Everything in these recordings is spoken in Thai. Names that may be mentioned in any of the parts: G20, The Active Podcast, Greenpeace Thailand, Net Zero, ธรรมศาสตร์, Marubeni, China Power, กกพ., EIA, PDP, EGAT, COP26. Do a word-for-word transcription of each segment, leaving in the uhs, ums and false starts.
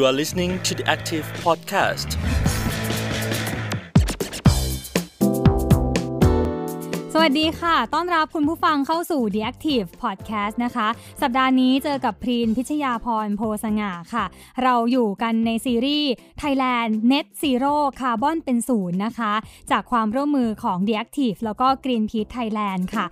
You are listening to The Active Podcast. สวัสดีค่ะต้อนรับคุณผู้ฟังเข้าสู่ The Active Podcast นะคะสัปดาห์นี้เจอกับพรีนพิชยาพรโพสง่าค่ะเราอยู่กันในซีรีส์ Thailand Net Zero Carbon เป็นศูนย์นะคะจากความร่วมมือของ The Active แล้วก็ Greenpeace Thailand ค่ะ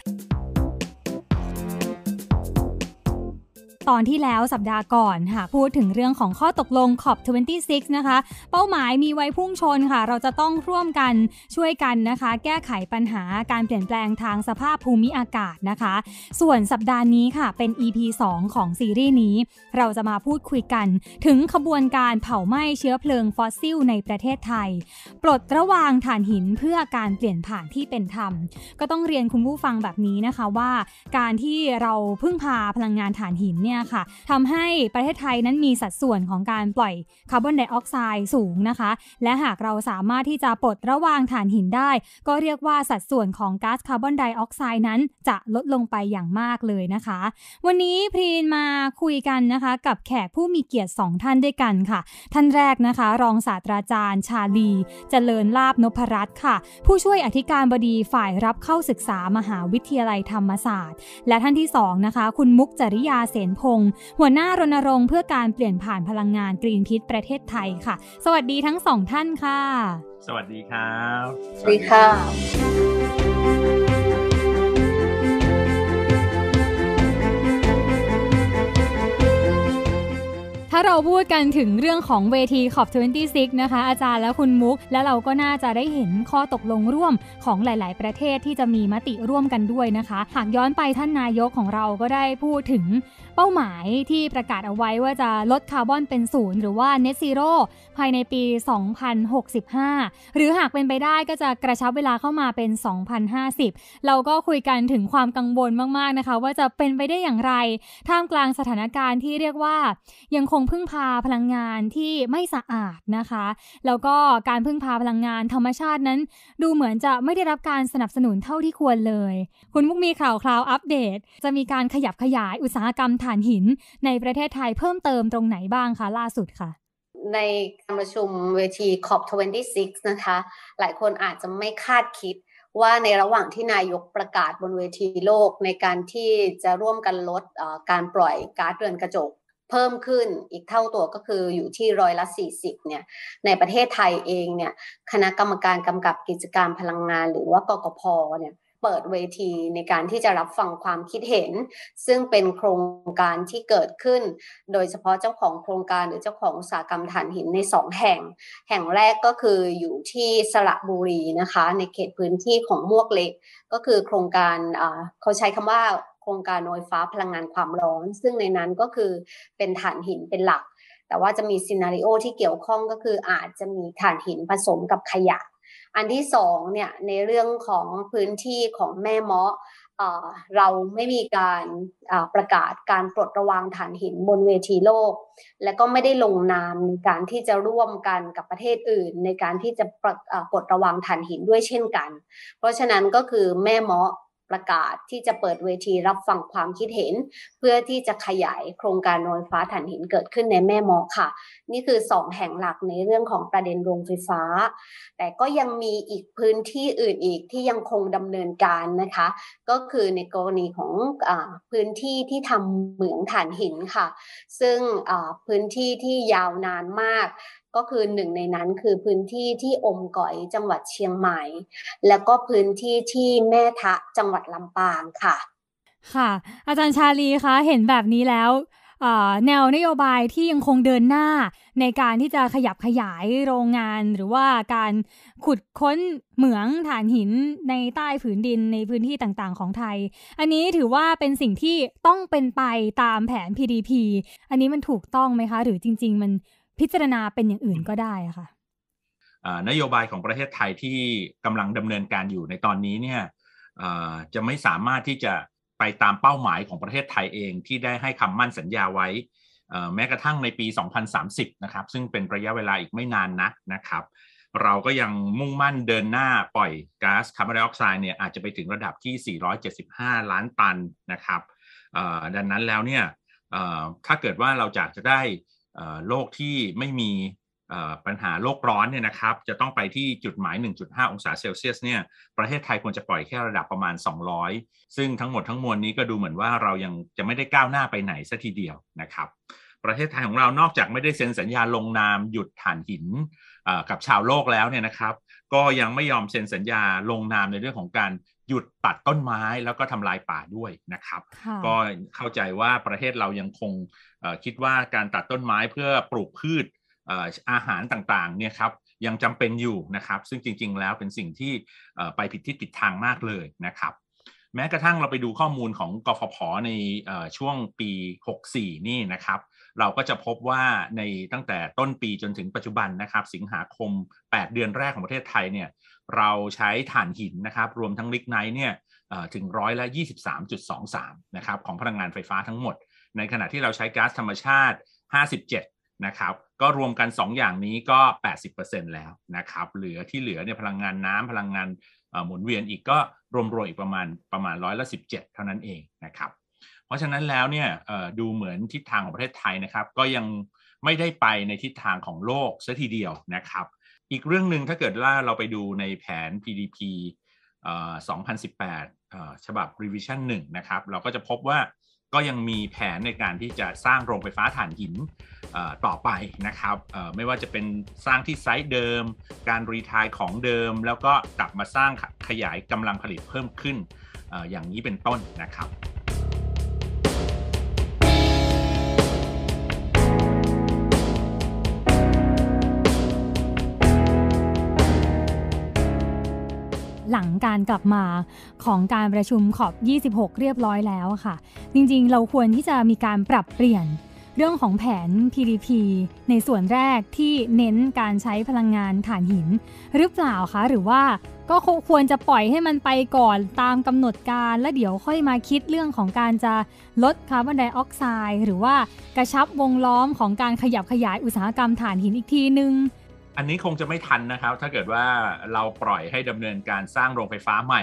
ตอนที่แล้วสัปดาห์ก่อนค่ะพูดถึงเรื่องของข้อตกลง ซี โอ พี ยี่สิบหก นะคะเป้าหมายมีไว้พุ่งชนค่ะเราจะต้องร่วมกันช่วยกันนะคะแก้ไขปัญหาการเปลี่ยนแปลงทางสภาพภูมิอากาศนะคะส่วนสัปดาห์นี้ค่ะเป็น อี พี สอง ของซีรีส์นี้เราจะมาพูดคุยกันถึงขบวนการเผาไหม้เชื้อเพลิงฟอสซิลในประเทศไทยปลดระวางถ่านหินเพื่อการเปลี่ยนผ่านที่เป็นธรรมก็ต้องเรียนคุณผู้ฟังแบบนี้นะคะว่าการที่เราพึ่งพาพลังงานถ่านหินทำให้ประเทศไทยนั้นมีสัดส่วนของการปล่อยคาร์บอนไดออกไซด์สูงนะคะและหากเราสามารถที่จะปลดระวางถ่านหินได้ก็เรียกว่าสัดส่วนของก๊าซคาร์บอนไดออกไซด์นั้นจะลดลงไปอย่างมากเลยนะคะวันนี้พรีนมาคุยกันนะคะกับแขกผู้มีเกียรติสองท่านด้วยกันค่ะท่านแรกนะคะรองศาสตราจารย์ชาลีเจริญลาภนพรัตน์ค่ะผู้ช่วยอธิการบดีฝ่ายรับเข้าศึกษามหาวิทยาลัยธรรมศาสตร์และท่านที่สองนะคะคุณมุกจริยาเสนหัวหน้ารณรงค์เพื่อการเปลี่ยนผ่านพลังงาน Greenpeace ประเทศไทยค่ะสวัสดีทั้งสองท่านค่ะสวัสดีครับสวัสดีค่ะถ้าเราพูดกันถึงเรื่องของเวที ซี โอ พี ยี่สิบหก นะคะอาจารย์และคุณมุกและเราก็น่าจะได้เห็นข้อตกลงร่วมของหลายๆประเทศที่จะมีมติร่วมกันด้วยนะคะหากย้อนไปท่านนายกของเราก็ได้พูดถึงเป้าหมายที่ประกาศเอาไว้ว่าจะลดคาร์บอนเป็นศูนย์หรือว่า Net Zero ภายในปี สองพันหกสิบห้า หรือหากเป็นไปได้ก็จะกระชับเวลาเข้ามาเป็น สองพันห้าสิบ เราก็คุยกันถึงความกังวลมากๆนะคะว่าจะเป็นไปได้อย่างไรท่ามกลางสถานการณ์ที่เรียกว่ายังคงพึ่งพาพลังงานที่ไม่สะอาดนะคะแล้วก็การพึ่งพาพลังงานธรรมชาตินั้นดูเหมือนจะไม่ได้รับการสนับสนุนเท่าที่ควรเลยคุณมุกมีข่าวคราวอัปเดตจะมีการขยับขยายอุตสาหกรรมถ่านหินในประเทศไทยเพิ่มเติมตรงไหนบ้างคะล่าสุดค่ะในการประชุมเวที ซี โอ พี ยี่สิบหก นะคะหลายคนอาจจะไม่คาดคิดว่าในระหว่างที่นายกประกาศบนเวทีโลกในการที่จะร่วมกันลดการปล่อยก๊าซเรือนกระจกเพิ่มขึ้นอีกเท่าตัวก็คืออยู่ที่ร้อยละสี่สิบเนี่ยในประเทศไทยเองเนี่ยคณะกรรมการกำกับกิจการพลังงานหรือว่ากกพ.เนี่ยเปิดเวทีในการที่จะรับฟังความคิดเห็นซึ่งเป็นโครงการที่เกิดขึ้นโดยเฉพาะเจ้าของโครงการหรือเจ้าของอุตสาหกรรมถ่านหินในสองแห่งแห่งแรกก็คืออยู่ที่สระบุรีนะคะในเขตพื้นที่ของมวกเหล็กก็คือโครงการเขาใช้คำว่าโครงการโรงไฟฟ้าพลังงานความร้อนซึ่งในนั้นก็คือเป็นถ่านหินเป็นหลักแต่ว่าจะมีซีนาริโอที่เกี่ยวข้องก็คืออาจจะมีถ่านหินผสมกับขยะอันที่สองเนี่ยในเรื่องของพื้นที่ของแม่เมาะเราไม่มีการประกาศการปลดระวางถ่านหินบนเวทีโลกและก็ไม่ได้ลงนามในการที่จะร่วมกันกับประเทศอื่นในการที่จะปลดระวางถ่านหินด้วยเช่นกันเพราะฉะนั้นก็คือแม่เมาะประกาศที่จะเปิดเวทีรับฟังความคิดเห็นเพื่อที่จะขยายโครงการโรงไฟฟ้าถ่านหินเกิดขึ้นในแม่เมาะค่ะนี่คือสองแห่งหลักในเรื่องของประเด็นโรงไฟฟ้าแต่ก็ยังมีอีกพื้นที่อื่นอีกที่ยังคงดำเนินการนะคะก็คือในกรณีของอ่าพื้นที่ที่ทำเหมืองถ่านหินค่ะซึ่งอ่าพื้นที่ที่ยาวนานมากก็คือหนึ่งในนั้นคือพื้นที่ที่อมก๋อยจังหวัดเชียงใหม่แล้วก็พื้นที่ที่แม่ทะจังหวัดลำปางค่ะค่ะอาจารย์ชาลีคะเห็นแบบนี้แล้วแนวนโยบายที่ยังคงเดินหน้าในการที่จะขยับขยายโรงงานหรือว่าการขุดค้นเหมืองถ่านหินในใต้ผืนดินในพื้นที่ต่างๆของไทยอันนี้ถือว่าเป็นสิ่งที่ต้องเป็นไปตามแผน พี ดี พี อันนี้มันถูกต้องไหมคะหรือจริงๆมันพิจารณาเป็นอย่างอื่นก็ได้ค่ะนโยบายของประเทศไทยที่กำลังดำเนินการอยู่ในตอนนี้เนี่ยจะไม่สามารถที่จะไปตามเป้าหมายของประเทศไทยเองที่ได้ให้คำมั่นสัญญาไว้แม้กระทั่งในปีสองพันสามสิบนะครับซึ่งเป็นระยะเวลาอีกไม่นานนักนะครับเราก็ยังมุ่งมั่นเดินหน้าปล่อยก๊าซคาร์บอนไดออกไซด์เนี่ยอาจจะไปถึงระดับที่สี่ร้อยเจ็ดสิบห้าล้านตันนะครับดังนั้นแล้วเนี่ยถ้าเกิดว่าเราอยากจะได้ โลกที่ไม่มีปัญหาโลกร้อนเนี่ยนะครับจะต้องไปที่จุดหมาย หนึ่งจุดห้า องศาเซลเซียสเนี่ยประเทศไทยควรจะปล่อยแค่ระดับประมาณสองร้อยซึ่งทั้งหมดทั้งมวลนี้ก็ดูเหมือนว่าเรายังจะไม่ได้ก้าวหน้าไปไหนซะทีเดียวนะครับประเทศไทยของเรานอกจากไม่ได้เซ็นสัญญาลงนามหยุดถ่านหินกับชาวโลกแล้วเนี่ยนะครับก็ยังไม่ยอมเซ็นสัญญาลงนามในเรื่องของการหยุดตัดต้นไม้แล้วก็ทำลายป่าด้วยนะครับก็เข้าใจว่าประเทศเรายังคงคิดว่าการตัดต้นไม้เพื่อปลูกพืชอาหารต่างๆเนี่ยครับยังจำเป็นอยู่นะครับซึ่งจริงๆแล้วเป็นสิ่งที่ไปผิดทิศผิดทางมากเลยนะครับแม้กระทั่งเราไปดูข้อมูลของกฟผ.ในช่วงปีหกสี่นี่นะครับเราก็จะพบว่าในตั้งแต่ต้นปีจนถึงปัจจุบันนะครับสิงหาคมแปดเดือนแรกของประเทศไทยเนี่ยเราใช้ถ่านหินนะครับรวมทั้งลิกไนท์เนี่ยถึงร้อยละ ยี่สิบสามจุดสองสาม นะครับของพลังงานไฟฟ้าทั้งหมดในขณะที่เราใช้ก๊าซธรรมชาติห้าสิบเจ็ดนะครับก็รวมกันสองอย่างนี้ก็ แปดสิบเปอร์เซ็นต์ แล้วนะครับเหลือที่เหลือเนี่ยพลังงานน้ำพลังงานหมุนเวียนอีกก็รวมๆอีกประมาณประมาณร้อยละ สิบเจ็ดเท่านั้นเองนะครับเพราะฉะนั้นแล้วเนี่ยดูเหมือนทิศทางของประเทศไทยนะครับก็ยังไม่ได้ไปในทิศทางของโลกซะทีเดียวนะครับอีกเรื่องนึงถ้าเกิดว่าเราไปดูในแผน พี ดี พี สองพันสิบแปดฉบับ Revision หนึ่งนะครับเราก็จะพบว่าก็ยังมีแผนในการที่จะสร้างโรงไฟฟ้าถ่านหินต่อไปนะครับไม่ว่าจะเป็นสร้างที่ไซต์เดิมการรีไทร์ของเดิมแล้วก็กลับมาสร้างขยายกำลังผลิตเพิ่มขึ้น อ, อย่างนี้เป็นต้นนะครับหลังการกลับมาของการประชุมขอบยี่สิบหกเรียบร้อยแล้วค่ะจริงๆเราควรที่จะมีการปรับเปลี่ยนเรื่องของแผน พี ดี พี ในส่วนแรกที่เน้นการใช้พลังงานถ่านหินหรือเปล่าคะหรือว่าก็ควรจะปล่อยให้มันไปก่อนตามกำหนดการแล้วเดี๋ยวค่อยมาคิดเรื่องของการจะลดคาร์บอนไดออกไซด์หรือว่ากระชับวงล้อมของการขยับขยายอุตสาหกรรมถ่านหินอีกทีนึงอันนี้คงจะไม่ทันนะครับถ้าเกิดว่าเราปล่อยให้ดำเนินการสร้างโรงไฟฟ้าใหม่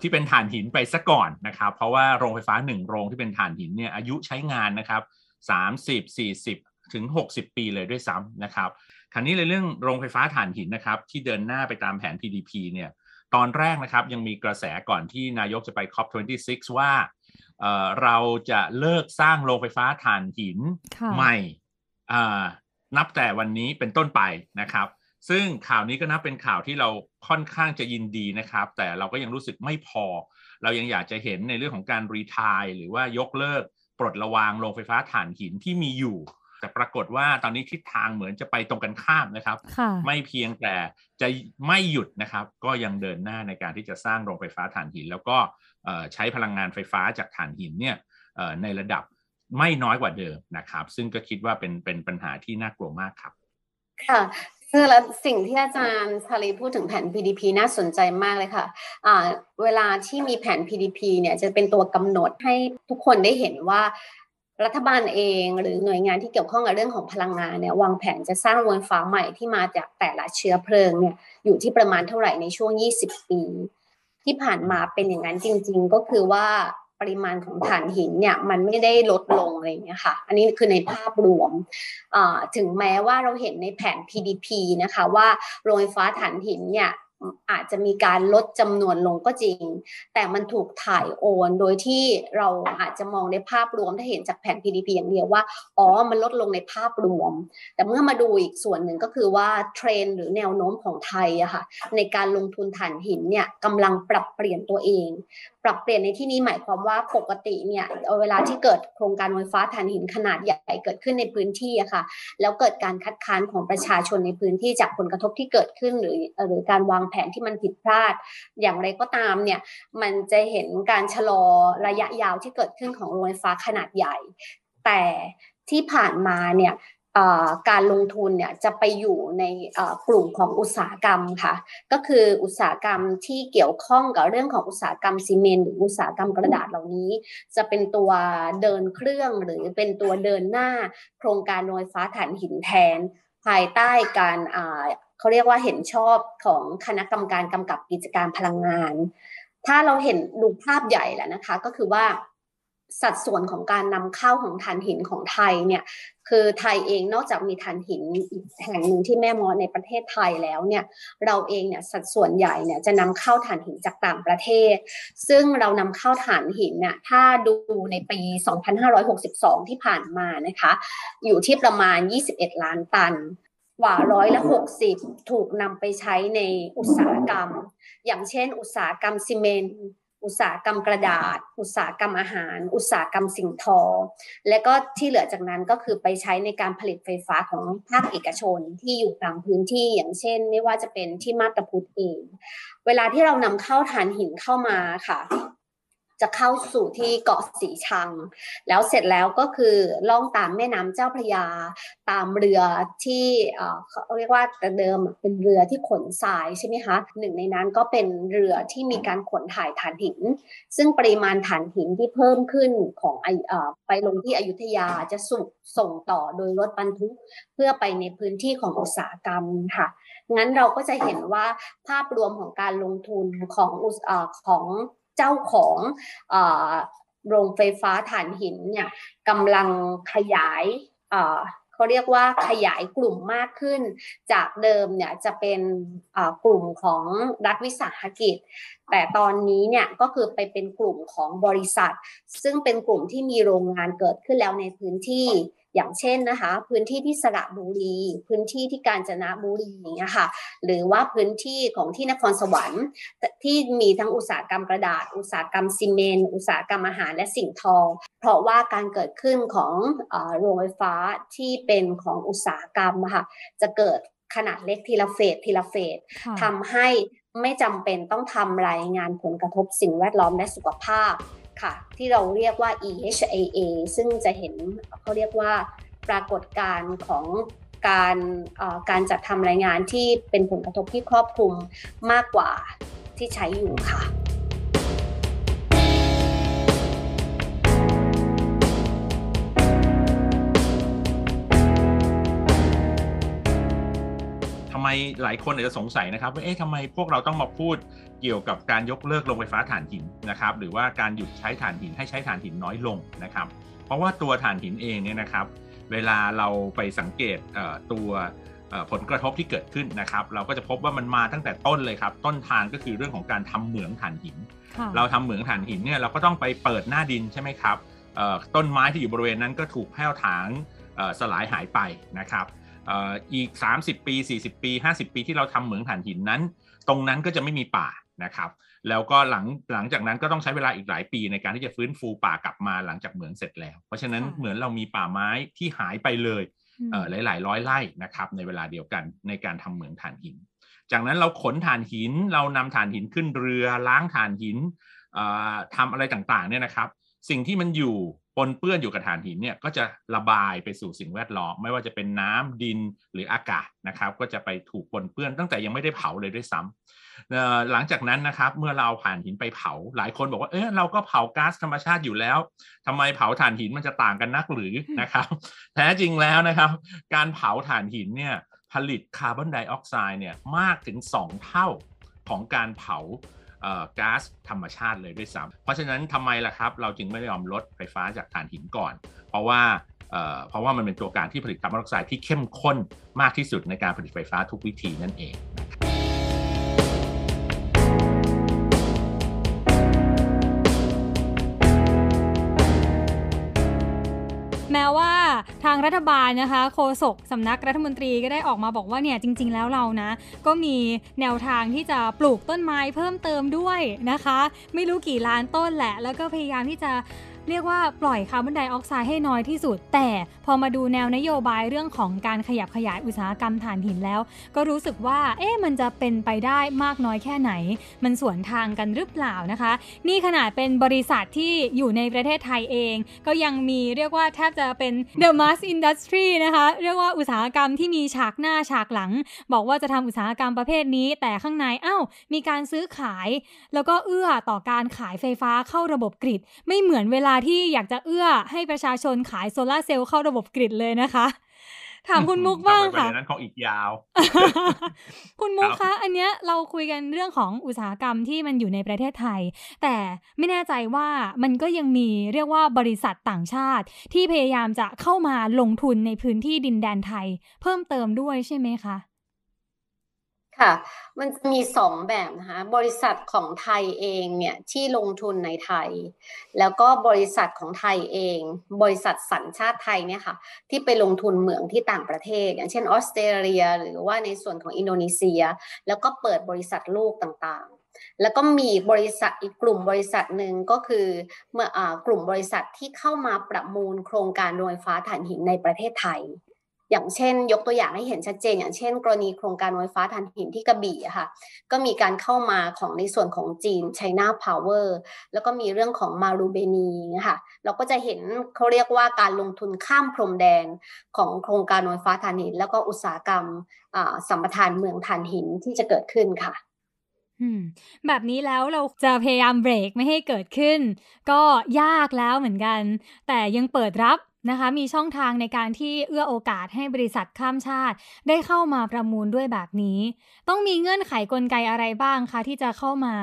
ที่เป็นถ่านหินไปซะก่อนนะครับเพราะว่าโรงไฟฟ้าหนึ่งโรงที่เป็นถ่านหินเนี่ยอายุใช้งานนะครับสามสิบ สี่สิบ ถึง หกสิบ ปีเลยด้วยซ้ำนะครับคราวนี้ในเรื่องโรงไฟฟ้าถ่านหินนะครับที่เดินหน้าไปตามแผน พี ดี พี เนี่ยตอนแรกนะครับยังมีกระแสก่อนที่นายกจะไป ซี โอ พี ยี่สิบหก ว่า เอ่อ เราจะเลิกสร้างโรงไฟฟ้าถ่านหินใหม่นับแต่วันนี้เป็นต้นไปนะครับซึ่งข่าวนี้ก็นับเป็นข่าวที่เราค่อนข้างจะยินดีนะครับแต่เราก็ยังรู้สึกไม่พอเรายังอยากจะเห็นในเรื่องของการรีไทร์หรือว่ายกเลิกปลดระวางโรงไฟฟ้าถ่านหินที่มีอยู่แต่ปรากฏว่าตอนนี้ทิศทางเหมือนจะไปตรงกันข้ามนะครับไม่เพียงแต่จะไม่หยุดนะครับก็ยังเดินหน้าในการที่จะสร้างโรงไฟฟ้าถ่านหินแล้วก็ใช้พลังงานไฟฟ้าจากถ่านหินเนี่ยในระดับไม่น้อยกว่าเดิมนะครับซึ่งก็คิดว่าเป็นเป็นปัญหาที่น่ากลัวมากครับค่ะคือแล้วสิ่งที่อาจารย์ชาลีพูดถึงแผน พี ดี พี น่าสนใจมากเลยค่ะอ่าเวลาที่มีแผน พี ดี พี เนี่ยจะเป็นตัวกำหนดให้ทุกคนได้เห็นว่ารัฐบาลเองหรือหน่วยงานที่เกี่ยวข้องกับเรื่องของพลังงานเนี่ยวางแผนจะสร้างโรงไฟฟ้าใหม่ที่มาจากแต่ละเชื้อเพลิงเนี่ยอยู่ที่ประมาณเท่าไหร่ในช่วงยี่สิบปีที่ผ่านมาเป็นอย่างนั้นจริงๆก็คือว่าปริมาณของถ่านหินเนี่ยมันไม่ได้ลดลงอะไรอย่างเงี้ยค่ะอันนี้คือในภาพรวมถึงแม้ว่าเราเห็นในแผน พี ดี พี นะคะว่าโรงไฟฟ้าถ่านหินเนี่ยอาจจะมีการลดจำนวนลงก็จริงแต่มันถูกถ่ายโอนโดยที่เราอาจจะมองในภาพรวมถ้าเห็นจากแผน พี ดี พี อย่างเดียวว่าอ๋อมันลดลงในภาพรวมแต่เมื่อมาดูอีกส่วนหนึ่งก็คือว่าเทรนด์หรือแนวโน้มของไทยอะค่ะในการลงทุนถ่านหินเนี่ยกำลังปรับเปลี่ยนตัวเองปรับเปลี่ยนในที่นี้หมายความว่าปกติเนี่ยเวลาที่เกิดโครงการโรงไฟฟ้าถ่านหินขนาดใหญ่เกิดขึ้นในพื้นที่อะค่ะแล้วเกิดการคัดค้านของประชาชนในพื้นที่จากผลกระทบที่เกิดขึ้นหรือหรือการวางแผนที่มันผิดพลาดอย่างไรก็ตามเนี่ยมันจะเห็นการชะลอระยะยาวที่เกิดขึ้นของโรงไฟฟ้าขนาดใหญ่แต่ที่ผ่านมาเนี่ยการลงทุนเนี่ยจะไปอยู่ในกลุ่มของอุตสาหกรรมค่ะก็คืออุตสาหกรรมที่เกี่ยวข้องกับเรื่องของอุตสาหกรรมซีเมนต์หรืออุตสาหกรรมกระดาษเหล่านี้จะเป็นตัวเดินเครื่องหรือเป็นตัวเดินหน้าโครงการโรงไฟฟ้าถ่านหินแทนภายใต้การเขาเรียกว่าเห็นชอบของคณะกรรมการกำกับกิจการพลังงานถ้าเราเห็นดูภาพใหญ่แล้วนะคะก็คือว่า สัดส่วนของการนำเข้าของถ่านหินของไทยเนี่ยคือไทยเองนอกจากมีถ่านหินแห่งหนึ่งที่แม่มอในประเทศไทยแล้วเนี่ยเราเองเนี่ยสัดส่วนใหญ่เนี่ยจะนำเข้าถ่านหินจากต่างประเทศซึ่งเรานำเข้าถ่านหินเนี่ยถ้าดูในปีสองพันห้าร้อยหกสิบสองที่ผ่านมานะคะอยู่ที่ประมาณยี่สิบเอ็ดล้านตันกว่าร้อยละหกสิบถูกนำไปใช้ในอุตสาหกรรมอย่างเช่นอุตสาหกรรมซีเมนต์อุตสาหกรรมกระดาษอุตสาหกรรมอาหารอุตสาหกรรมสิ่งทอและก็ที่เหลือจากนั้นก็คือไปใช้ในการผลิตไฟฟ้าของภาคเอกชนที่อยู่ตามพื้นที่อย่างเช่นไม่ว่าจะเป็นที่มาบตาพุธเองเวลาที่เรานำเข้าถ่านหินเข้ามาค่ะจะเข้าสู่ที่เกาะสีชังแล้วเสร็จแล้วก็คือล่องตามแม่น้ำเจ้าพระยาตามเรือที่เขาเรียกว่าแต่เดิมเป็นเรือที่ขนทรายใช่ไหมคะหนึ่งในนั้นก็เป็นเรือที่มีการขนถ่ายถ่านหินซึ่งปริมาณถ่านหินที่เพิ่มขึ้นของไปลงที่อยุธยาจะสูบส่งต่อโดยรถบรรทุกเพื่อไปในพื้นที่ของอุตสาหกรรมค่ะงั้นเราก็จะเห็นว่าภาพรวมของการลงทุนของของเจ้าของเอ่อโรงไฟฟ้าถ่านหินเนี่ยกำลังขยายเอ่อเขาเรียกว่าขยายกลุ่มมากขึ้นจากเดิมเนี่ยจะเป็นเอ่อกลุ่มของรัฐวิสาหกิจแต่ตอนนี้เนี่ยก็คือไปเป็นกลุ่มของบริษัทซึ่งเป็นกลุ่มที่มีโรงงานเกิดขึ้นแล้วในพื้นที่อย่างเช่นนะคะพื้นที่ที่สระบุรีพื้นที่ที่กาญจนบุรีอย่างเงี้ยค่ะหรือว่าพื้นที่ของที่นครสวรรค์ที่มีทั้งอุตสาหกรรมกระดาษอุตสาหกรรมซีเมนต์อุตสาหกรรมอาหารและสิ่งทอเพราะว่าการเกิดขึ้นของเอ่อโรงไฟฟ้าที่เป็นของอุตสาหกรรมค่ะจะเกิดขนาดเล็กทีละเฟสทีละเฟสทำให้ไม่จำเป็นต้องทำรายงานผลกระทบสิ่งแวดล้อมและสุขภาพค่ะที่เราเรียกว่า อี เอช เอ เอ ซึ่งจะเห็นเขาเรียกว่าปรากฏการณ์ของการการจัดทำรายงานที่เป็นผลกระทบที่ครอบคลุมมากกว่าที่ใช้อยู่ค่ะทำไมหลายคนอาจจะสงสัยนะครับว่าเอ๊ะทำไมพวกเราต้องมาพูดเกี่ยวกับการยกเลิกโรงไฟฟ้าถ่านหินนะครับหรือว่าการหยุดใช้ถ่านหินให้ใช้ถ่านหินน้อยลงนะครับเพราะว่าตัวถ่านหินเองเนี่ยนะครับเวลาเราไปสังเกตตัวผลกระทบที่เกิดขึ้นนะครับเราก็จะพบว่ามันมาตั้งแต่ต้นเลยครับต้นทางก็คือเรื่องของการทำเหมืองถ่านหินเราทำเหมืองถ่านหินเนี่ยเราก็ต้องไปเปิดหน้าดินใช่ไหมครับต้นไม้ที่อยู่บริเวณนั้นก็ถูกแผ่วถางสลายหายไปนะครับอีกสามสิบปีสี่สิบปีห้าสิบปีที่เราทำเหมืองถ่านหินนั้นตรงนั้นก็จะไม่มีป่านะครับแล้วก็หลังหลังจากนั้นก็ต้องใช้เวลาอีกหลายปีในการที่จะฟื้นฟูป่ากลับมาหลังจากเหมืองเสร็จแล้วเพราะฉะนั้นเหมือนเรามีป่าไม้ที่หายไปเลยเอ่อหลายๆร้อยไร่นะครับในเวลาเดียวกันในการทำเหมืองถ่านหินจากนั้นเราขนถ่านหินเรานำถ่านหินขึ้นเรือล้างถ่านหินเอ่อทำอะไรต่างๆเนี่ยนะครับสิ่งที่มันอยู่ปนเปื้อนอยู่กับถ่านหินเนี่ยก็จะระบายไปสู่สิ่งแวดล้อมไม่ว่าจะเป็นน้ำดินหรืออากาศนะครับก็จะไปถูกปนเปื้อนตั้งแต่ยังไม่ได้เผาเลยด้วยซ้ำหลังจากนั้นนะครับเมื่อเราผ่านหินไปเผาหลายคนบอกว่าเออเราก็เผาก๊าซธรรมชาติอยู่แล้วทำไมเผาถ่านหินมันจะต่างกันนักหรือนะครับแท้จริงแล้วนะครับการเผาถ่านหินเนี่ยผลิตคาร์บอนไดออกไซด์เนี่ยมากถึงสองเท่าของการเผาก๊าซธรรมชาติเลยด้วยซ้ำเพราะฉะนั้นทำไมล่ะครับเราจึงไม่ยอมลดไฟฟ้าจากถ่านหินก่อนเพราะว่าเอ่อเพราะว่ามันเป็นตัวการที่ผลิตคาร์บอนไดออกไซด์ที่เข้มข้นมากที่สุดในการผลิตไฟฟ้าทุกวิธีนั่นเองแม้ว่าทางรัฐบาลนะคะโฆษกสำนักรัฐมนตรีก็ได้ออกมาบอกว่าเนี่ยจริงๆแล้วเรานะก็มีแนวทางที่จะปลูกต้นไม้เพิ่มเติมด้วยนะคะไม่รู้กี่ล้านต้นแหละแล้วก็พยายามที่จะเรียกว่าปล่อยคาร์บอนไดออกไซด์ให้น้อยที่สุดแต่พอมาดูแนวนโยบายเรื่องของการขยับขยายอุตสาหกรรมถ่านหินแล้วก็รู้สึกว่าเอ๊ะมันจะเป็นไปได้มากน้อยแค่ไหนมันสวนทางกันหรือเปล่านะคะนี่ขนาดเป็นบริษัทที่อยู่ในประเทศไทยเองก็ยังมีเรียกว่าแทบจะเป็น The Mass Industry นะคะเรียกว่าอุตสาหกรรมที่มีฉากหน้าฉากหลังบอกว่าจะทำอุตสาหกรรมประเภทนี้แต่ข้างในอ้าวมีการซื้อขายแล้วก็เอื้อต่อการขายไฟฟ้าเข้าระบบกริดไม่เหมือนเวลาที่อยากจะเอื้อให้ประชาชนขายโซล่าเซลล์เข้าระบบกริดเลยนะคะ ถามคุณมุกบ้างค่ะนั้นของอีกยาวคุณมุกคะอันเนี้ยเราคุยกันเรื่องของอุตสาหกรรมที่มันอยู่ในประเทศไทยแต่ไม่แน่ใจว่ามันก็ยังมีเรียกว่าบริษัทต่างชาติที่พยายามจะเข้ามาลงทุนในพื้นที่ดินแดนไทยเพิ่มเติมด้วยใช่ไหมคะค่ะมันจะมีสองแบบนะคะบริษัทของไทยเองเนี่ยที่ลงทุนในไทยแล้วก็บริษัทของไทยเองบริษัทสัญชาติไทยเนี่ยค่ะที่ไปลงทุนเหมืองที่ต่างประเทศอย่างเช่นออสเตรเลียหรือว่าในส่วนของอินโดนีเซียแล้วก็เปิดบริษัทลูกต่างๆแล้วก็มีบริษัทอีกกลุ่มบริษัทหนึ่งก็คือเมื่อกลุ่มบริษัทที่เข้ามาประมูลโครงการโรงไฟฟ้าถ่านหินในประเทศไทยอย่างเช่นยกตัวอย่างให้เห็นชัดเจนอย่างเช่นกรณีโครงการโรงไฟฟ้าถ่านหินที่กระบี่ค่ะก็มีการเข้ามาของในส่วนของจีน China Power แล้วก็มีเรื่องของมารูเบนีค่ะเราก็จะเห็นเขาเรียกว่าการลงทุนข้ามพรมแดนของโครงการโรงไฟฟ้าถ่านหินแล้วก็อุตสาหกรรมสัมปทานเมืองถ่านหินที่จะเกิดขึ้นค่ะแบบนี้แล้วเราจะพยายามเบรกไม่ให้เกิดขึ้นก็ยากแล้วเหมือนกันแต่ยังเปิดรับนะคะมีช่องทางในการที่เอื้อโอกาสให้บริษัทข้ามชาติได้เข้ามาประมูลด้วยแบบนี้ต้องมีเงื่อนไขกลไกอะไรบ้างคะที่จะเข้ามา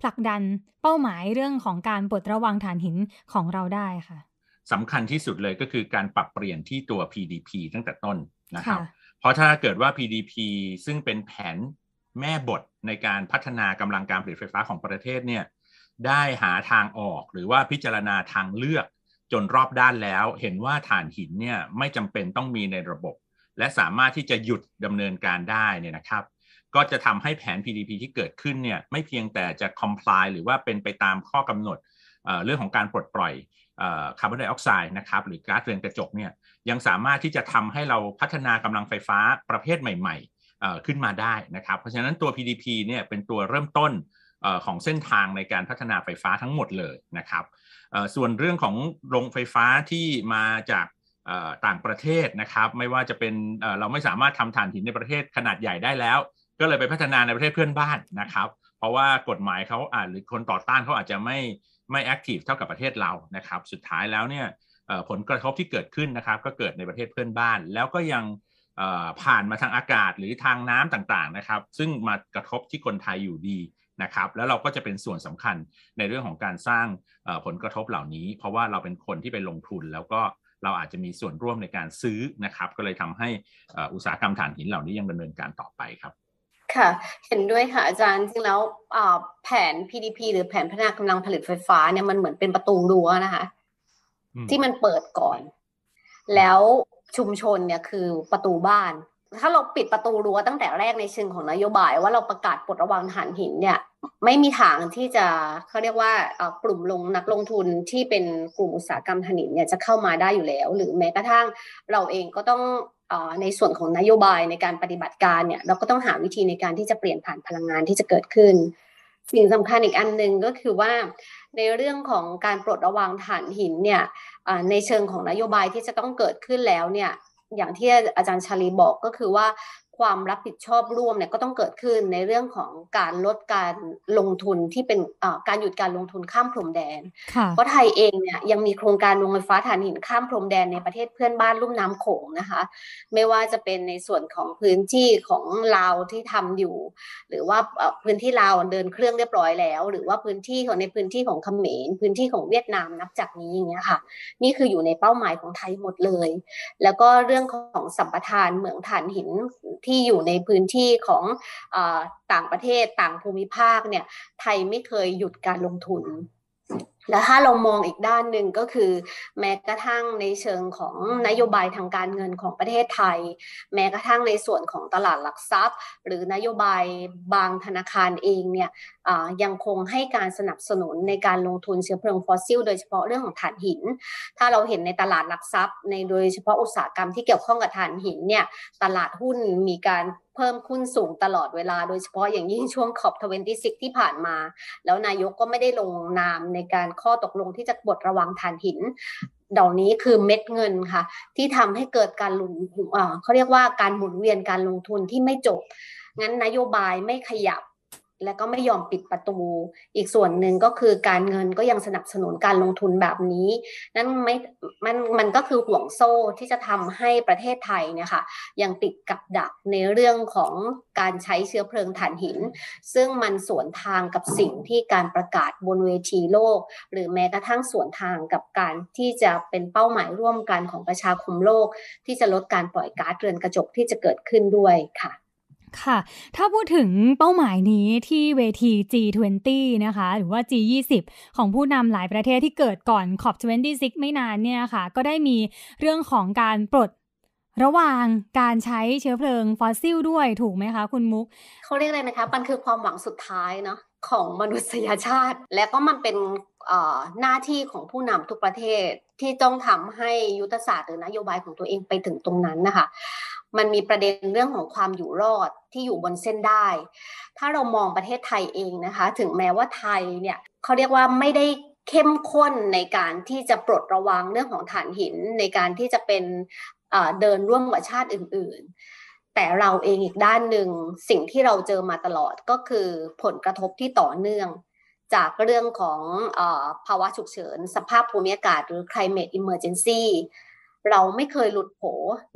ผลักดันเป้าหมายเรื่องของการปลดระวางถ่านหินของเราได้ค่ะสำคัญที่สุดเลยก็คือการปรับเปลี่ยนที่ตัว พี ดี พี ตั้งแต่ต้นนะครับเพราะถ้าเกิดว่า พี ดี พี ซึ่งเป็นแผนแม่บทในการพัฒนากำลังการผลิตไฟฟ้าของประเทศเนี่ยได้หาทางออกหรือว่าพิจารณาทางเลือกจนรอบด้านแล้วเห็นว่าถ่านหินเนี่ยไม่จำเป็นต้องมีในระบบและสามารถที่จะหยุดดำเนินการได้เนี่ยนะครับก็จะทำให้แผน พี ดี พี ที่เกิดขึ้นเนี่ยไม่เพียงแต่จะ comply หรือว่าเป็นไปตามข้อกำหนด เอ่อ เรื่องของการปลดปล่อยคาร์บอนไดออกไซด์นะครับหรือก๊าซเรือนกระจกเนี่ยยังสามารถที่จะทำให้เราพัฒนากำลังไฟฟ้าประเภทใหม่ๆขึ้นมาได้นะครับเพราะฉะนั้นตัว พี ดี พี เนี่ยเป็นตัวเริ่มต้นของเส้นทางในการพัฒนาไฟฟ้าทั้งหมดเลยนะครับส่วนเรื่องของโรงไฟฟ้าที่มาจากต่างประเทศนะครับไม่ว่าจะเป็นเราไม่สามารถทำถ่านหินในประเทศขนาดใหญ่ได้แล้วก็เลยไปพัฒนาในประเทศเพื่อนบ้านนะครับเพราะว่ากฎหมายเขาอาจหรือคนต่อต้านเขาอาจจะไม่ไม่แอคทีฟเท่ากับประเทศเรานะครับสุดท้ายแล้วเนี่ยผลกระทบที่เกิดขึ้นนะครับก็เกิดในประเทศเพื่อนบ้านแล้วก็ยังผ่านมาทางอากาศหรือทางน้ำต่างๆนะครับซึ่งมากระทบที่คนไทยอยู่ดีนะครับแล้วเราก็จะเป็นส่วนสำคัญในเรื่องของการสร้างผลกระทบเหล่านี้เพราะว่าเราเป็นคนที่ไปลงทุนแล้วก็เราอาจจะมีส่วนร่วมในการซื้อนะครับก็เลยทำให้อุตสาหกรรมถ่านหินเหล่านี้ยังดำเนินการต่อไปครับค่ะเห็นด้วยค่ะอาจารย์จริงแล้วแผน พี ดี พี หรือแผนพัฒนากำลังผลิตไฟฟ้าเนี่ยมันเหมือนเป็นประตูรั้วนะคะที่มันเปิดก่อนแล้วชุมชนเนี่ยคือประตูบ้านถ้าเราปิดประตูรั้วตั้งแต่แรกในเชิงของนโยบายว่าเราประกาศปลดระวางถ่านหินเนี่ยไม่มีทางที่จะเขาเรียกว่ากลุ่มลงนักลงทุนที่เป็นกลุ่มอุตสาหกรรมถ่านหินเนี่ยจะเข้ามาได้อยู่แล้วหรือแม้กระทั่งเราเองก็ต้องในส่วนของนโยบายในการปฏิบัติการเนี่ยเราก็ต้องหาวิธีในการที่จะเปลี่ยนผ่านพลังงานที่จะเกิดขึ้นสิ่งสำคัญอีกอันนึงก็คือว่าในเรื่องของการปลดระวางถ่านหินเนี่ยในเชิงของนโยบายที่จะต้องเกิดขึ้นแล้วเนี่ยอย่างที่อาจารย์ชาลีบอกก็คือว่าความรับผิดชอบร่วมเนี่ยก็ต้องเกิดขึ้นในเรื่องของการลดการลงทุนที่เป็นการหยุดการลงทุนข้ามพรมแดนเพราะไทยเองเนี่ยยังมีโครงการโรงไฟฟ้าถ่านหินข้ามพรมแดนในประเทศเพื่อนบ้านลุ่มน้ำโขงนะคะไม่ว่าจะเป็นในส่วนของพื้นที่ของลาวที่ทำอยู่หรือว่าพื้นที่ลาวเดินเครื่องเรียบร้อยแล้วหรือว่าพื้นที่ของในพื้นที่ของเขมรพื้นที่ของเวียดนามนับจากนี้อย่างเงี้ยค่ะนี่คืออยู่ในเป้าหมายของไทยหมดเลยแล้วก็เรื่องของสัมปทานเหมืองถ่านหินที่อยู่ในพื้นที่ของเอ่อต่างประเทศต่างภูมิภาคเนี่ยไทยไม่เคยหยุดการลงทุนและถ้าเรามองอีกด้านหนึ่งก็คือแม้กระทั่งในเชิงของนโยบายทางการเงินของประเทศไทยแม้กระทั่งในส่วนของตลาดหลักทรัพย์หรือนโยบายบางธนาคารเองเนี่ยยังคงให้การสนับสนุนในการลงทุนเชื้อเพลิงฟอสซิลโดยเฉพาะเรื่องของถ่านหินถ้าเราเห็นในตลาดหลักทรัพย์ในโดยเฉพาะอุตสาหกรรมที่เกี่ยวข้องกับถ่านหินเนี่ยตลาดหุ้นมีการเพิ่มขึ้นสูงตลอดเวลาโดยเฉพาะอย่างยิ่งช่วง ซี โอ พี ยี่สิบหก ที่ผ่านมาแล้วนายกก็ไม่ได้ลงนามในการข้อตกลงที่จะปลดระวางถ่านหินเหล่านี้คือเม็ดเงินค่ะที่ทำให้เกิดการหมุนเขาเรียกว่าการหมุนเวียนการลงทุนที่ไม่จบงั้นนโยบายไม่ขยับ และก็ไม่ยอมปิดประตูอีกส่วนหนึ่งก็คือการเงินก็ยังสนับสนุนการลงทุนแบบนี้นั่นไม่มันมันก็คือห่วงโซ่ที่จะทำให้ประเทศไทยเนี่ยค่ะยังติดกับดักในเรื่องของการใช้เชื้อเพลิงถ่านหินซึ่งมันสวนทางกับสิ่งที่การประกาศบนเวทีโลกหรือแม้กระทั่งสวนทางกับการที่จะเป็นเป้าหมายร่วมกันของประชาคมโลกที่จะลดการปล่อยก๊าซเรือนกระจกที่จะเกิดขึ้นด้วยค่ะค่ะถ้าพูดถึงเป้าหมายนี้ที่เวที จี ทเวนตี้ นะคะหรือว่า จี ยี่สิบ ของผู้นำหลายประเทศที่เกิดก่อน ซี โอ พี ทเวนตี้ซิกซ์ ไม่นานเนี่ยค่ะก็ได้มีเรื่องของการปลดระหว่างการใช้เชื้อเพลิงฟอสซิลด้วยถูกไหมคะคุณมุกเขาเรียกอะไรนะคะมันคือความหวังสุดท้ายเนาะของมนุษยชาติและก็มันเป็นหน้าที่ของผู้นำทุกประเทศที่ต้องทำให้ยุทธศาสตร์หรือนโยบายของตัวเองไปถึงตรงนั้นนะคะมันมีประเด็นเรื่องของความอยู่รอดที่อยู่บนเส้นได้ถ้าเรามองประเทศไทยเองนะคะถึงแม้ว่าไทยเนี่ยเขาเรียกว่าไม่ได้เข้มข้นในการที่จะปลดระวังเรื่องของถ่านหินในการที่จะเป็นเดินร่วมกับชาติอื่นๆแต่เราเองอีกด้านหนึ่งสิ่งที่เราเจอมาตลอดก็คือผลกระทบที่ต่อเนื่องจากเรื่องของเอ่อภาวะฉุกเฉินสภาพภูมิอากาศหรือ climate emergency เราไม่เคยหลุดโผ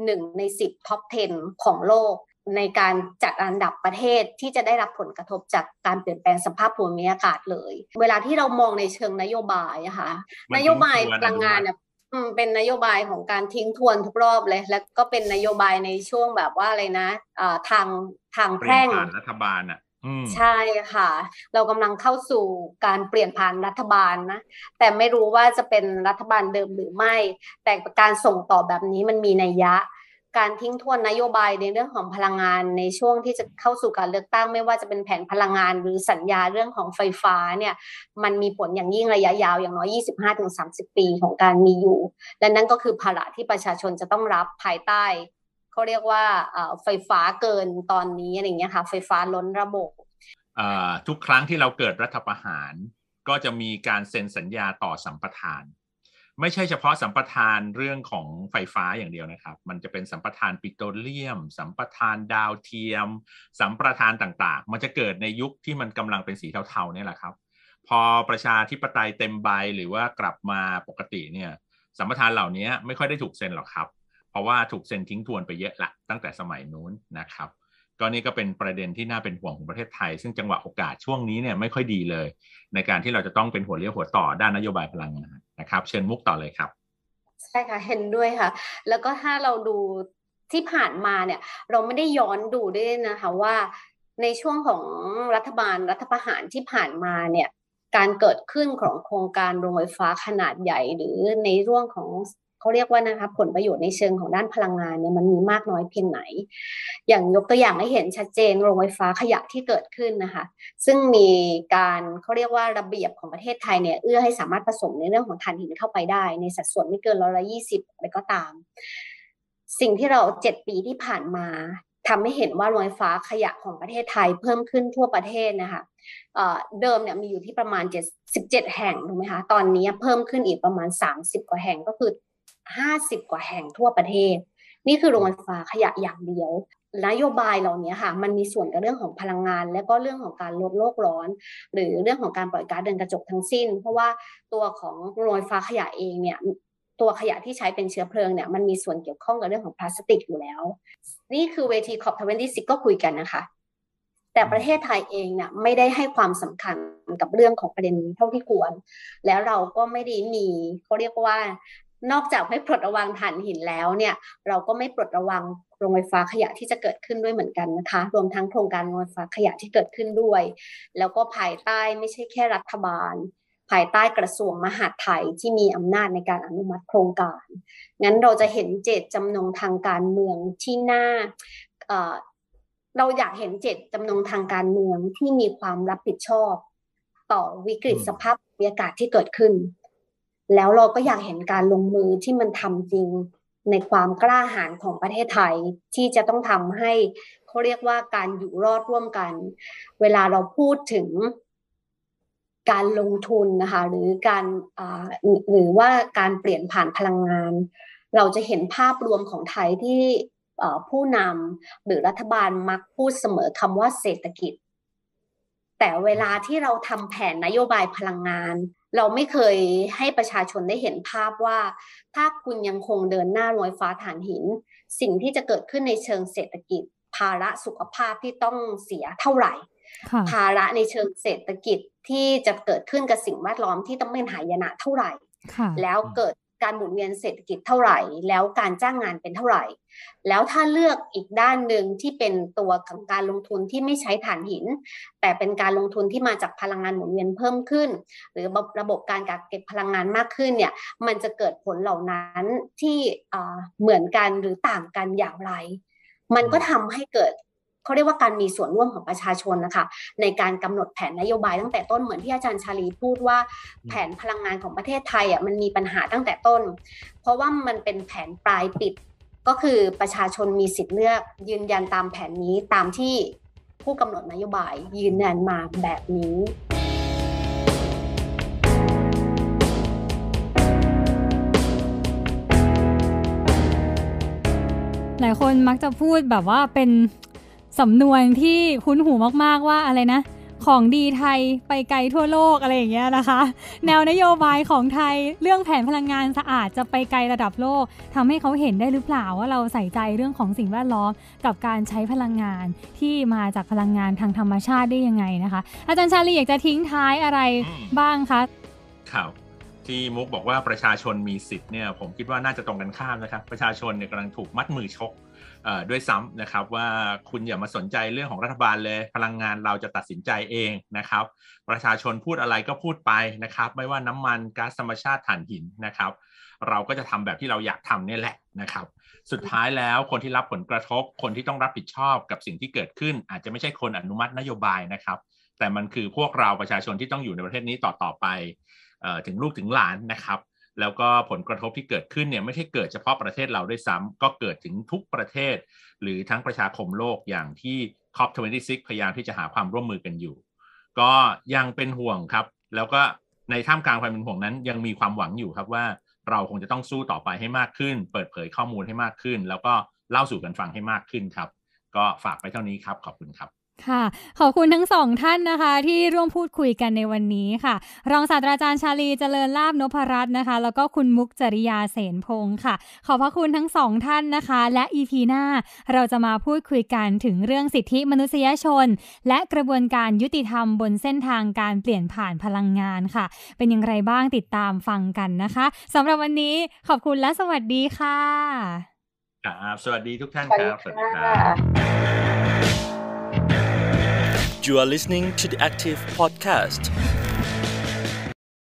หนึ่งในสิบ ท็อป เท็น ของโลกในการจัดอันดับประเทศที่จะได้รับผลกระทบจากการเปลี่ยนแปลงสภาพภูมิอากาศเลยเวลาที่เรามองในเชิงนโยบายอะค่ะนโยบายพลังงานเนี่ยเป็นนโยบายของการทิ้งทวนทุกรอบเลยแล้วก็เป็นนโยบายในช่วงแบบว่าอะไรนะเอ่อทางทางแพร่งรัฐบาลอะใช่ค่ะเรากำลังเข้าสู่การเปลี่ยนผ่านรัฐบาลนะแต่ไม่รู้ว่าจะเป็นรัฐบาลเดิมหรือไม่แต่การส่งต่อแบบนี้มันมีนัยยะการทิ้งทวนนโยบายในเรื่องของพลังงานในช่วงที่จะเข้าสู่การเลือกตั้งไม่ว่าจะเป็นแผนพลังงานหรือสัญญาเรื่องของไฟฟ้าเนี่ยมันมีผลอย่างยิ่งระยะยาวอย่างน้อย ยี่สิบห้าถึงสามสิบ ปีของการมีอยู่และนั่นก็คือภาระที่ประชาชนจะต้องรับภายใต้เขาเรียกว่าไฟฟ้าเกินตอนนี้อะไรเงี้ยค่ะไฟฟ้าล้นระบบทุกครั้งที่เราเกิดรัฐประหารก็จะมีการเซ็นสัญญาต่อสัมปทานไม่ใช่เฉพาะสัมปทานเรื่องของไฟฟ้าอย่างเดียวนะครับมันจะเป็นสัมปทานปิโตรเลียมสัมปทานดาวเทียมสัมปทานต่างๆมันจะเกิดในยุคที่มันกำลังเป็นสีเทาๆนี่แหละครับพอประชาธิปไตยเต็มใบหรือว่ากลับมาปกติเนี่ยสัมปทานเหล่านี้ไม่ค่อยได้ถูกเซ็นหรอกครับเพราะว่าถูกเซ็นทิ้งทวนไปเยอะละตั้งแต่สมัยนู้นนะครับก็นี่ก็เป็นประเด็นที่น่าเป็นห่วงของประเทศไทยซึ่งจังหวะโอกาสช่วงนี้เนี่ยไม่ค่อยดีเลยในการที่เราจะต้องเป็นหัวเลี้ยวหัวต่อด้านนโยบายพลังงานนะครับเชิญมุกต่อเลยครับใช่ค่ะเห็นด้วยค่ะแล้วก็ถ้าเราดูที่ผ่านมาเนี่ยเราไม่ได้ย้อนดูด้วยนะคะว่าในช่วงของรัฐบาลรัฐประหารที่ผ่านมาเนี่ยการเกิดขึ้นของโครงการโรงไฟฟ้าขนาดใหญ่หรือในเรื่องของเขาเรียกว่านะคะผลประโยชน์ในเชิงของด้านพลังงานเนี่ยมันมีมากน้อยเพียงไหนอย่างยกตัวอย่างให้เห็นชัดเจนโรงไฟฟ้าขยะที่เกิดขึ้นนะคะซึ่งมีการเขาเรียกว่าระเบียบของประเทศไทยเนี่ยเอื้อให้สามารถผสมในเรื่องของถ่านหินเข้าไปได้ในสัดส่วนไม่เกินร้อยละยี่สิบอะไรก็ตามสิ่งที่เราเจ็ดปีที่ผ่านมาทำให้เห็นว่าโรงไฟฟ้าขยะของประเทศไทยเพิ่มขึ้นทั่วประเทศนะคะเดิมเนี่ยมีอยู่ที่ประมาณเจ็ดสิบเจ็ดแห่งถูกไหมคะตอนนี้เพิ่มขึ้นอีกประมาณสามสิบกว่าแห่งก็คือห้าสิบกว่าแห่งทั่วประเทศนี่คือโรงไฟฟ้าขยะอย่างเดียวนโยบายเหล่านี้ค่ะมันมีส่วนกับเรื่องของพลังงานและก็เรื่องของการลดโลกร้อนหรือเรื่องของการปล่อยก๊าซเรือนกระจกทั้งสิ้นเพราะว่าตัวของโรงไฟฟ้าขยะเองเนี่ยตัวขยะที่ใช้เป็นเชื้อเพลิงเนี่ยมันมีส่วนเกี่ยวข้องกับเรื่องของพลาสติกอยู่แล้วนี่คือเวที ซี โอ พี ทเวนตี้ซิกซ์ ก็คุยกันนะคะแต่ประเทศไทยเองเนี่ยไม่ได้ให้ความสำคัญกับเรื่องของประเด็นนี้เท่าที่ควรแล้วเราก็ไม่ได้มีเขาเรียกว่านอกจากไม่ปลดระวังถ่านหินแล้วเนี่ยเราก็ไม่ปลดระวังโรงไฟฟ้าขยะที่จะเกิดขึ้นด้วยเหมือนกันนะคะรวมทั้งโครงการโรงไฟฟ้าขยะที่เกิดขึ้นด้วยแล้วก็ภายใต้ไม่ใช่แค่รัฐบาลภายใต้กระทรวงมหาดไทยที่มีอำนาจในการอนุมัติโครงการงั้นเราจะเห็นเจตจำนงทางการเมืองที่น่าเอ่อเราอยากเห็นเจตจำนงทางการเมืองที่มีความรับผิดชอบต่อวิกฤตสภาพภูมิอากาศที่เกิดขึ้นแล้วเราก็อยากเห็นการลงมือที่มันทำจริงในความกล้าหาญของประเทศไทยที่จะต้องทำให้เขาเรียกว่าการอยู่รอดร่วมกันเวลาเราพูดถึงการลงทุนนะคะหรือการหรือว่าการเปลี่ยนผ่านพลังงานเราจะเห็นภาพรวมของไทยที่ผู้นำหรือรัฐบาลมักพูดเสมอคำว่าเศรษฐกิจ แต่เวลาที่เราทำแผนนโยบายพลังงานเราไม่เคยให้ประชาชนได้เห็นภาพว่าถ้าคุณยังคงเดินหน้าลอยฟ้าถ่านหินสิ่งที่จะเกิดขึ้นในเชิงเศรษฐกิจภาระสุขภาพที่ต้องเสียเท่าไหร่ภาระในเชิงเศรษฐกิจที่จะเกิดขึ้นกับสิ่งแวดล้อมที่ต้องเป็นหายนะเท่าไหร่แล้วเกิดการหมุนเวียนเศรษฐกิจเท่าไหร่แล้วการจ้างงานเป็นเท่าไหร่แล้วถ้าเลือกอีกด้านหนึ่งที่เป็นตัวของการลงทุนที่ไม่ใช้ถ่านหินแต่เป็นการลงทุนที่มาจากพลังงานหมุนเวียนเพิ่มขึ้นหรือระบบการกักเก็บพลังงานมากขึ้นเนี่ยมันจะเกิดผลเหล่านั้นที่เหมือนกันหรือต่างกันอย่างไรมันก็ทำให้เกิดเขาเรียกว่าการมีส่วนร่วมของประชาชนนะคะในการกำหนดแผนนโยบายตั้งแต่ต้นเหมือนที่อาจารย์ชาลีพูดว่าแผนพลังงานของประเทศไทยอ่ะมันมีปัญหาตั้งแต่ต้นเพราะว่ามันเป็นแผนปลายปิดก็คือประชาชนมีสิทธิ์เลือกยืนยันตามแผนนี้ตามที่ผู้กำหนดนโยบายยืนยันมาแบบนี้หลายคนมักจะพูดแบบว่าเป็นสำนวนที่คุ้นหูมากๆว่าอะไรนะของดีไทยไปไกลทั่วโลกอะไรอย่างเงี้ยนะคะแนวนโยบายของไทยเรื่องแผนพลังงานสะอาดจะไปไกลระดับโลกทำให้เขาเห็นได้หรือเปล่าว่าเราใส่ใจเรื่องของสิ่งแวดล้อมกับการใช้พลังงานที่มาจากพลังงานทางธรรมชาติได้ยังไงนะคะอาจารย์ชาลีอยากจะทิ้งท้ายอะไรบ้างคะข่าวที่มุกบอกว่าประชาชนมีสิทธิ์เนี่ยผมคิดว่าน่าจะตรงกันข้ามนะครับประชาชนเนี่ยกำลังถูกมัดมือชกด้วยซ้ำนะครับว่าคุณอย่ามาสนใจเรื่องของรัฐบาลเลยพลังงานเราจะตัดสินใจเองนะครับประชาชนพูดอะไรก็พูดไปนะครับไม่ว่าน้ำมันก๊าซธรรมชาติถ่านหินนะครับเราก็จะทำแบบที่เราอยากทำนี่แหละนะครับสุดท้ายแล้วคนที่รับผลกระทบคนที่ต้องรับผิดชอบกับสิ่งที่เกิดขึ้นอาจจะไม่ใช่คนอนุมัตินโยบายนะครับแต่มันคือพวกเราประชาชนที่ต้องอยู่ในประเทศนี้ต่อๆไปถึงลูกถึงหลานนะครับแล้วก็ผลกระทบที่เกิดขึ้นเนี่ยไม่ใช่เกิดเฉพาะประเทศเราด้วยซ้ำก็เกิดถึงทุกประเทศหรือทั้งประชาคมโลกอย่างที่ ซี โอ พี ยี่สิบหก พยายามที่จะหาความร่วมมือกันอยู่ก็ยังเป็นห่วงครับแล้วก็ในท่ามกลางความเป็นห่วงนั้นยังมีความหวังอยู่ครับว่าเราคงจะต้องสู้ต่อไปให้มากขึ้นเปิดเผยข้อมูลให้มากขึ้นแล้วก็เล่าสู่กันฟังให้มากขึ้นครับก็ฝากไปเท่านี้ครับขอบคุณครับค่ะขอบคุณทั้งสองท่านนะคะที่ร่วมพูดคุยกันในวันนี้ค่ะรองศาสตราจารย์ชาลีเจริญลาภนพรัตน์นะคะแล้วก็คุณมุกจริยาเสนพงศ์ค่ะขอบพระคุณทั้งสองท่านนะคะและ อี พี หน้าเราจะมาพูดคุยกันถึงเรื่องสิทธิมนุษยชนและกระบวนการยุติธรรมบนเส้นทางการเปลี่ยนผ่านพลังงานค่ะเป็นอย่างไรบ้างติดตามฟังกันนะคะสำหรับวันนี้ขอบคุณและสวัสดีค่ะครับสวัสดีทุกท่านครับสวัสดีค่ะYou are listening to The Active Podcast.